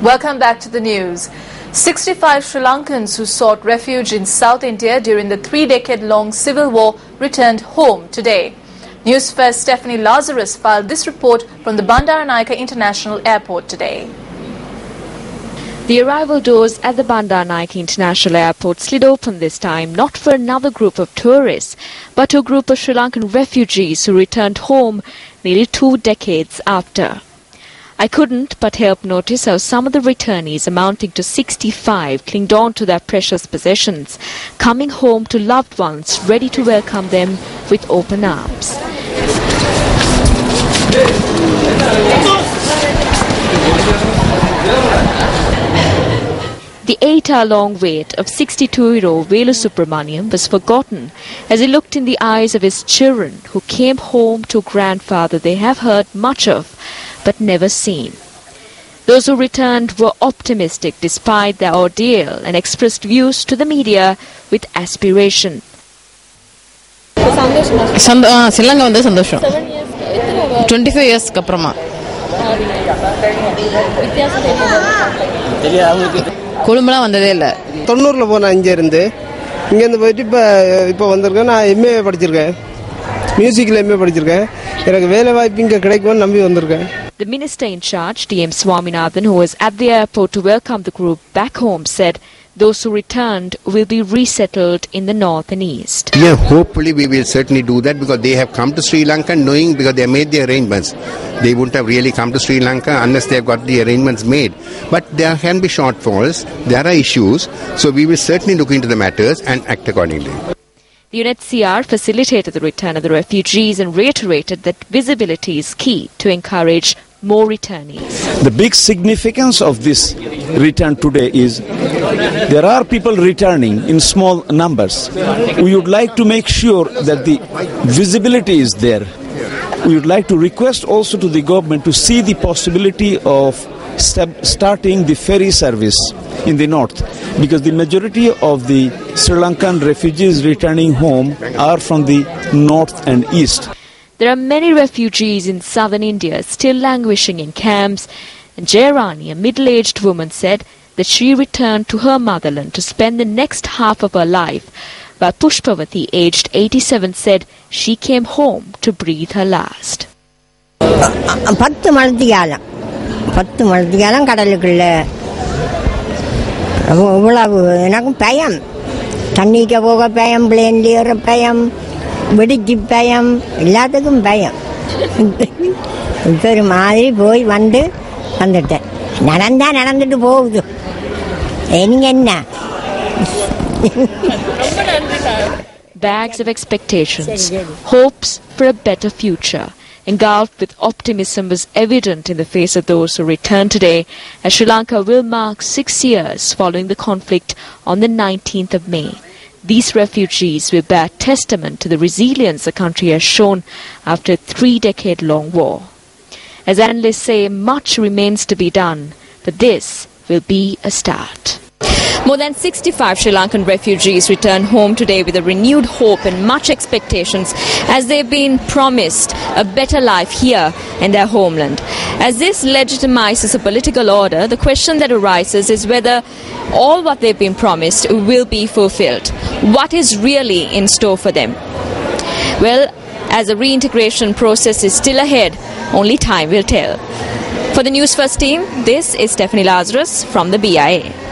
Welcome back to the news. 65 Sri Lankans who sought refuge in South India during the three-decade-long civil war returned home today. Newsfair's Stephanie Lazarus filed this report from the Bandaranaika International Airport today. The arrival doors at the Bandaranaika International Airport slid open this time, not for another group of tourists, but to a group of Sri Lankan refugees who returned home nearly 2 decades after. I couldn't but help notice how some of the returnees, amounting to 65, clinged on to their precious possessions, coming home to loved ones ready to welcome them with open arms. The 8-hour-long wait of 62-year-old Velu Subramaniam was forgotten as he looked in the eyes of his children who came home to a grandfather they have heard much of but never seen. Those who returned were optimistic despite their ordeal and expressed views to the media with aspiration. Sri Lanka vandu sandosham. 25 years kaprama. Kolumla vandadhe illa. 90 la pona inge irundhu inge endu poitu ipo vandirukka na MA padichirukken. Music la MA padichirukken. Enakku vela vaippu inga kedaikum nambi vandirukka. The minister in charge, D.M. Swaminathan, who was at the airport to welcome the group back home, said those who returned will be resettled in the north and east. Yeah, hopefully we will certainly do that, because they have come to Sri Lanka knowing, because they made the arrangements. They wouldn't have really come to Sri Lanka unless they have got the arrangements made. But there can be shortfalls, there are issues, so we will certainly look into the matters and act accordingly. The UNHCR facilitated the return of the refugees and reiterated that visibility is key to encourage more returnees. The big significance of this return today is there are people returning in small numbers. We would like to make sure that the visibility is there. We would like to request also to the government to see the possibility of starting the ferry service in the north, because the majority of the Sri Lankan refugees returning home are from the north and east. There are many refugees in southern India still languishing in camps, and Jayrani, a middle-aged woman, said that she returned to her motherland to spend the next half of her life, while Pushpavati, aged 87, said she came home to breathe her last. Bags of expectations, hopes for a better future, engulfed with optimism, was evident in the face of those who returned today, as Sri Lanka will mark 6 years following the conflict on the 19th of May. These refugees will bear testament to the resilience the country has shown after a 3-decade-long war. As analysts say, much remains to be done, but this will be a start. More than 65 Sri Lankan refugees return home today with a renewed hope and much expectations, as they've been promised a better life here in their homeland. As this legitimizes a political order, the question that arises is whether all what they've been promised will be fulfilled. What is really in store for them? Well, as the reintegration process is still ahead, only time will tell. For the News First team, this is Stephanie Lazarus from the BIA.